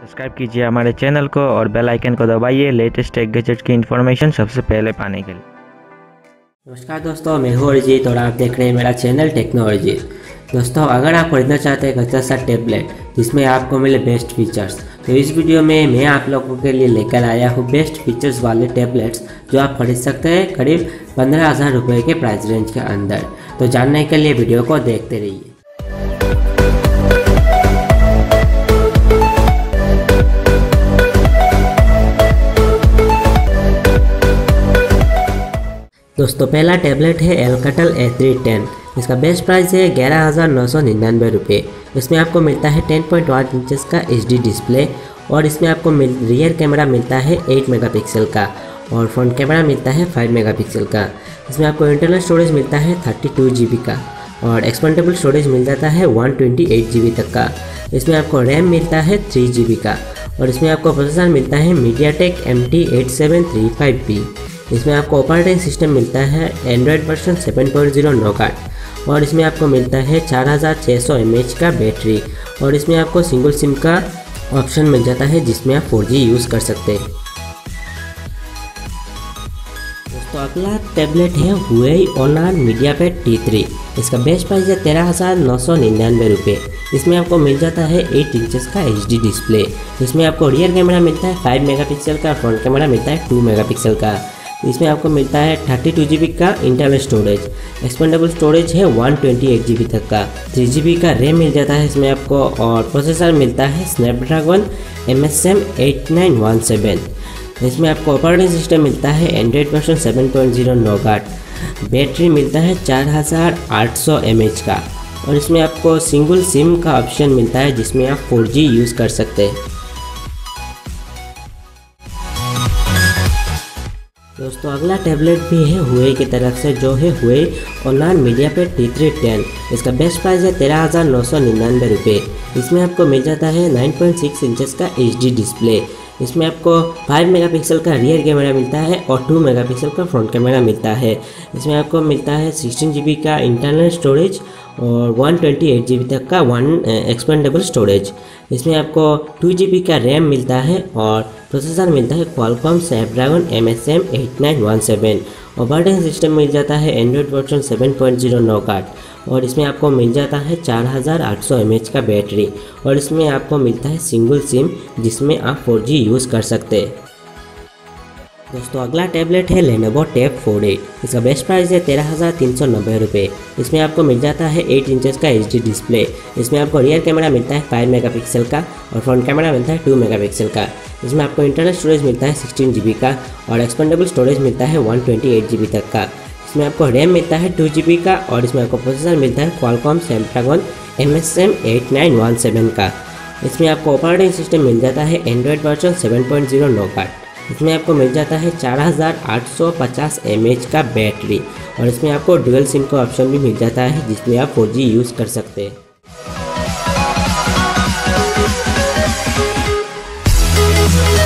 Subscribe कीजिए हमारे channel को और बेल आइकन को दबाइए लेटेस्ट टेक गैजेट की इन्फॉर्मेशन सबसे पहले पाने के लिए। नमस्कार दोस्तों, मैं हूँ अरिजीत और आप देख रहे हैं मेरा चैनल टेक्नोलॉजी। दोस्तों, अगर आप खरीदना चाहते हैं एक अच्छा सा टैबलेट जिसमें आपको मिले बेस्ट फीचर्स, तो इस वीडियो में मैं आप लोगों के लिए लेकर आया हूँ बेस्ट फीचर्स वाले टैबलेट्स जो आप खरीद सकते हैं करीब 15,000 रुपये के प्राइस रेंज के अंदर। तो जानने के लिए वीडियो को देखते रहिए। दोस्तों, पहला टैबलेट है एल कटल A3 10। इसका बेस्ट प्राइस है 11,999 रुपये। इसमें आपको मिलता है 10.1 इंचेस का HD डिस्प्ले और इसमें आपको रियर कैमरा मिलता है 8 मेगापिक्सल का और फ्रंट कैमरा मिलता है 5 मेगापिक्सल का। इसमें आपको इंटरनल स्टोरेज मिलता है 32 GB का और एक्सपेंडेबल स्टोरेज मिल जाता है 128 GB तक का। इसमें आपको रैम मिलता है 3 GB का और इसमें आपको प्रोसेसर मिलता है मीडियाटेक MT8735B। इसमें आपको ऑपरेटिंग सिस्टम मिलता है एंड्रॉयड वर्जन 7.0 नोगाट और इसमें आपको मिलता है 4600 mAh का बैटरी और इसमें आपको सिंगल सिम का ऑप्शन मिल जाता है जिसमें आप 4G यूज़ कर सकते हैं। दोस्तों, अगला टैबलेट है हुएई ऑनर मीडियापैड T3। इसका बेस्ट प्राइस है 13,999 रुपये। इसमें आपको मिल जाता है 8 इंचेस का HD डिस्प्ले। इसमें आपको रियर कैमरा मिलता है 5 मेगापिक्सल का, फ्रंट कैमरा मिलता है 2 मेगापिक्सल का। इसमें आपको मिलता है 32 GB का इंटरनल स्टोरेज, एक्सपेंडेबल स्टोरेज है 128 GB तक का, 3 GB का रैम मिल जाता है इसमें आपको और प्रोसेसर मिलता है स्नैपड्रैगन MSM 8917। इसमें आपको ऑपरेटिंग सिस्टम मिलता है एंड्रॉयड वर्जन 7.0 नोगाट, बैटरी मिलता है 4800 mAh का और इसमें आपको सिंगल सिम का ऑप्शन मिलता है जिसमें आप 4G यूज़ कर सकते हैं। दोस्तों, अगला टैबलेट भी है हुएई की तरफ से जो है हुएई ऑनर मीडियापैड T3 10। इसका बेस्ट प्राइस है 13,999 रुपये। इसमें आपको मिल जाता है 9.6 इंचेस का HD डिस्प्ले। इसमें आपको 5 मेगापिक्सल का रियर कैमरा मिलता है और 2 मेगापिक्सल का फ्रंट कैमरा मिलता है। इसमें आपको मिलता है 16 GB का इंटरनल स्टोरेज और 128 GB तक का एक्सपेंडेबल स्टोरेज। इसमें आपको 2 GB का रैम मिलता है और प्रोसेसर मिलता है Qualcomm Snapdragon MSM 8917। Operating system मिल जाता है एंड्रॉयड वर्जन 7.0 नोगाट और इसमें आपको मिल जाता है 4800 mAh का बैटरी और इसमें आपको मिलता है सिंगल सिम जिसमें आप 4G यूज़ कर सकते हैं। दोस्तों, अगला टैबलेट है लेनोवो टैब 4 8। इसका बेस्ट प्राइस है 13,390 रुपये। इसमें आपको मिल जाता है 8 इंचेस का HD डिस्प्ले। इसमें आपको रियर कैमरा मिलता है 5 मेगापिक्सल का और फ्रंट कैमरा मिलता है 2 मेगापिक्सल का। इसमें आपको इंटरनल स्टोरेज मिलता है 16 GB का और एक्सपेंडेबल स्टोरेज मिलता है 128 GB तक का। इसमें आपको रैम मिलता है 2 GB का और इसमें आपको प्रोसेसर मिलता है क्वालकॉम स्नैपड्रैगन MSM 8917 का। इसमें आपको ऑपरेटिंग सिस्टम मिल जाता है एंड्रॉयड वर्जन 7.0 नोगाट। इसमें आपको मिल जाता है 4850 mAh का बैटरी और इसमें आपको डुअल सिम का ऑप्शन भी मिल जाता है जिसमें आप 4G यूज़ कर सकते हैं।